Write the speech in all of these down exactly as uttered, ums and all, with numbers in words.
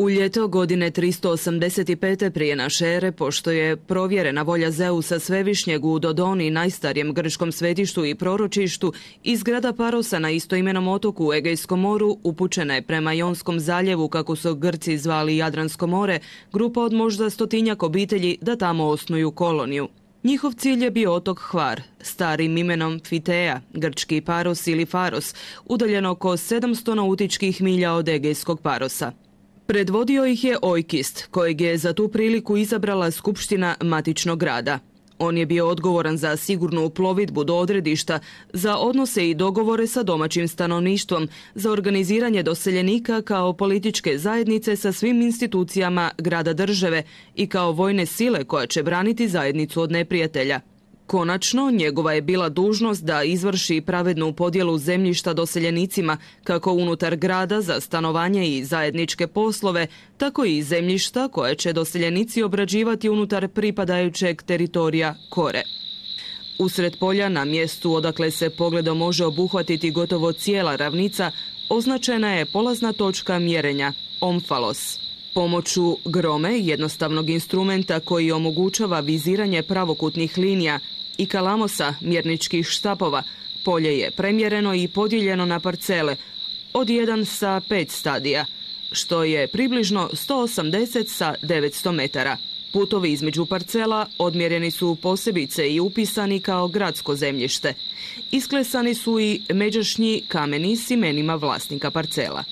U ljeto godine tristo osamdeset pete prije naše ere, pošto je provjerena volja Zeusa Svevišnjeg u Dodoni, najstarijem grčkom svetištu i proročištu, iz grada Parosa na istoimenom otoku u Egejskom moru upućena je prema Jonskom zaljevu, kako su Grci zvali Jadransko more, grupa od možda stotinjak obitelji da tamo osnuju koloniju. Njihov cilj je bio otok Hvar, starim imenom Fitea, grčki Paros ili Faros, udaljen oko sedamsto nautičkih milja od Egejskog Parosa. Predvodio ih je Ojkist, kojeg je za tu priliku izabrala Skupština matičnog grada. On je bio odgovoran za sigurnu plovidbu do odredišta, za odnose i dogovore sa domaćim stanovništvom, za organiziranje doseljenika kao političke zajednice sa svim institucijama grada države i kao vojne sile koja će braniti zajednicu od neprijatelja. Konačno, njegova je bila dužnost da izvrši pravednu podjelu zemljišta doseljenicima, kako unutar grada za stanovanje i zajedničke poslove, tako i zemljišta koje će doseljenici obrađivati unutar pripadajućeg teritorija Kore. Usred polja, na mjestu odakle se pogledom može obuhvatiti gotovo cijela ravnica, označena je polazna točka mjerenja, omfalos. Pomoću grome, jednostavnog instrumenta koji omogućava viziranje pravokutnih linija, i kalamosa, mjerničkih štapova, polje je premjereno i podijeljeno na parcele od jedan sa pet stadija, što je približno sto osamdeset sa devetsto metara. Putovi između parcela odmjereni su posebice i upisani kao gradsko zemljište. Isklesani su i međašnji kameni s imenima vlasnika parcela.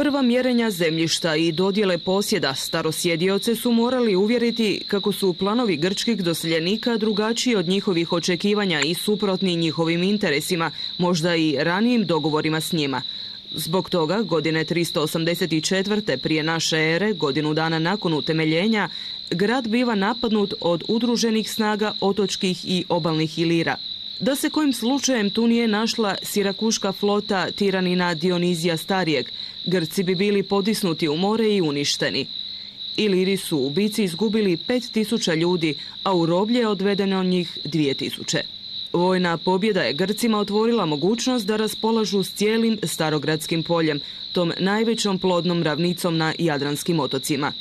Prva mjerenja zemljišta i dodjele posjeda starosjedioce su morali uvjeriti kako su planovi grčkih doseljenika drugačiji od njihovih očekivanja i suprotni njihovim interesima, možda i ranijim dogovorima s njima. Zbog toga, godine tristo osamdeset četvrte prije naše ere, godinu dana nakon utemeljenja, grad biva napadnut od udruženih snaga otočkih i obalnih Ilira. Da se kojim slučajem tu nije našla sirakuška flota tiranina Dionizija Starijeg, Grci bi bili potisnuti u more i uništeni. Iliri su u bici izgubili pet tisuća ljudi, a u roblje je odvedeno njih dvije tisuće. Vojna pobjeda je Grcima otvorila mogućnost da raspolažu s cijelim Starogradskim poljem, tom najvećom plodnom ravnicom na Jadranskim otocima.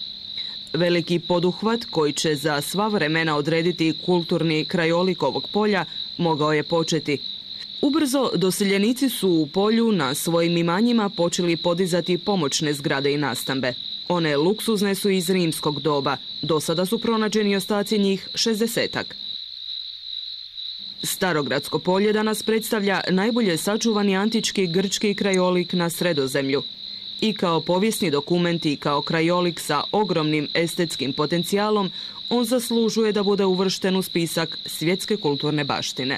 Veliki poduhvat koji će za sva vremena odrediti kulturni krajolik ovog polja mogao je početi. Ubrzo doseljenici su u polju na svojim imanjima počeli podizati pomoćne zgrade i nastambe. One luksuzne su iz rimskog doba, do sada su pronađeni ostaci njih šezdesetak. Starogradsko polje danas predstavlja najbolje sačuvani antički grčki krajolik na Sredozemlju. I kao povijesni dokument i kao krajolik sa ogromnim estetskim potencijalom, on zaslužuje da bude uvršten u spisak svjetske kulturne baštine.